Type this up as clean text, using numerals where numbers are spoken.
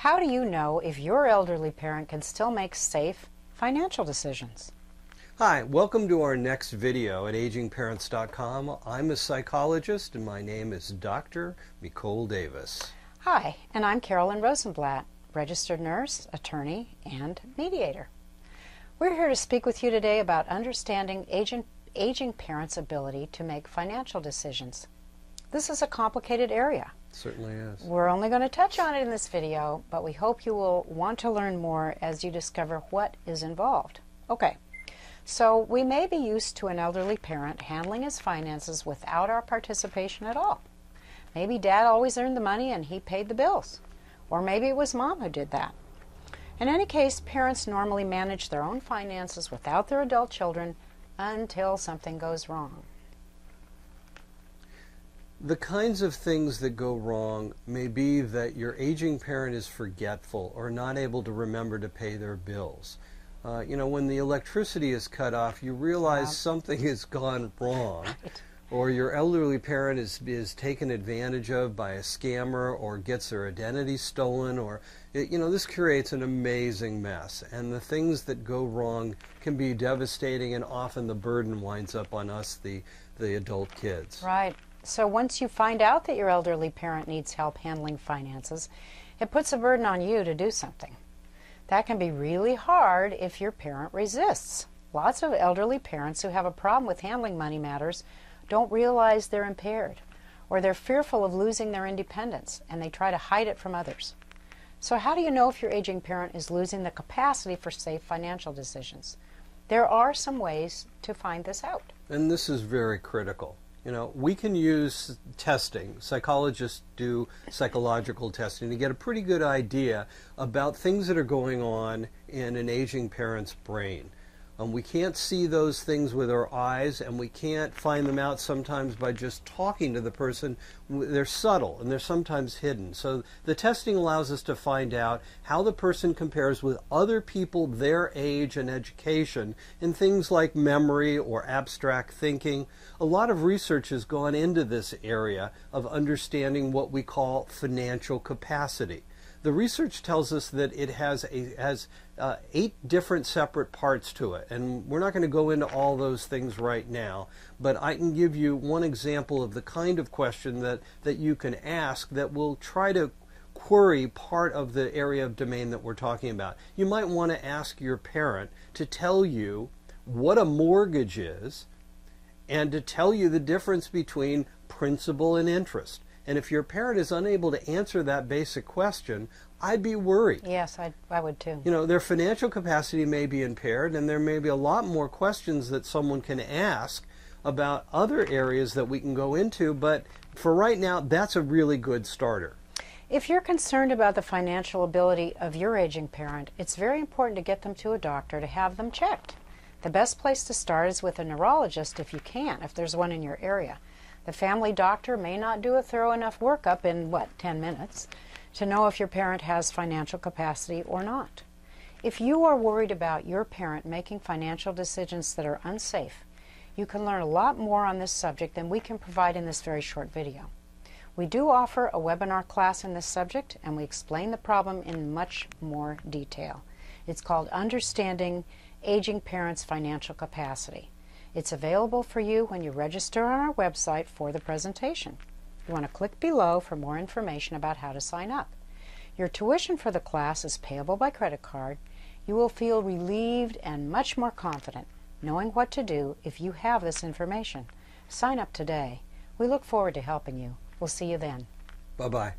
How do you know if your elderly parent can still make safe financial decisions? Hi, welcome to our next video at AgingParents.com. I'm a psychologist and my name is Dr. Mikol Davis. Hi, and I'm Carolyn Rosenblatt, registered nurse, attorney, and mediator. We're here to speak with you today about understanding aging parents' ability to make financial decisions. This is a complicated area. Certainly is. We're only going to touch on it in this video, but we hope you will want to learn more as you discover what is involved. Okay, so we may be used to an elderly parent handling his finances without our participation at all. Maybe Dad always earned the money and he paid the bills. Or maybe it was Mom who did that. In any case, parents normally manage their own finances without their adult children until something goes wrong. The kinds of things that go wrong may be that your aging parent is forgetful or not able to remember to pay their bills. You know, when the electricity is cut off, you realize something has gone wrong. Right. Or your elderly parent is taken advantage of by a scammer or gets their identity stolen, or, you know, this creates an amazing mess. And the things that go wrong can be devastating, and often the burden winds up on us, the adult kids. Right. So once you find out that your elderly parent needs help handling finances, it puts a burden on you to do something. That can be really hard if your parent resists. Lots of elderly parents who have a problem with handling money matters don't realize they're impaired, or they're fearful of losing their independence, and they try to hide it from others. So how do you know if your aging parent is losing the capacity for safe financial decisions? There are some ways to find this out. And this is very critical. You know, we can use testing. Psychologists do psychological testing to get a pretty good idea about things that are going on in an aging parent's brain. We can't see those things with our eyes, and we can't find them out sometimes by just talking to the person. They're subtle, and they're sometimes hidden. So the testing allows us to find out how the person compares with other people their age and education in things like memory or abstract thinking. A lot of research has gone into this area of understanding what we call financial capacity. The research tells us that it has 8 different separate parts to it, and we're not going to go into all those things right now, but I can give you one example of the kind of question that you can ask that will try to query part of the area of domain that we're talking about. You might want to ask your parent to tell you what a mortgage is and to tell you the difference between principal and interest. And if your parent is unable to answer that basic question, I'd be worried. Yes, I would too. You know, their financial capacity may be impaired, and there may be a lot more questions that someone can ask about other areas that we can go into, but for right now, that's a really good starter. If you're concerned about the financial ability of your aging parent, it's very important to get them to a doctor to have them checked. The best place to start is with a neurologist if you can, if there's one in your area. The family doctor may not do a thorough enough workup in, 10 minutes to know if your parent has financial capacity or not. If you are worried about your parent making financial decisions that are unsafe, you can learn a lot more on this subject than we can provide in this very short video. We do offer a webinar class in this subject, and we explain the problem in much more detail. It's called Understanding Aging Parents' Financial Capacity. It's available for you when you register on our website for the presentation. You want to click below for more information about how to sign up. Your tuition for the class is payable by credit card. You will feel relieved and much more confident knowing what to do if you have this information. Sign up today. We look forward to helping you. We'll see you then. Bye-bye.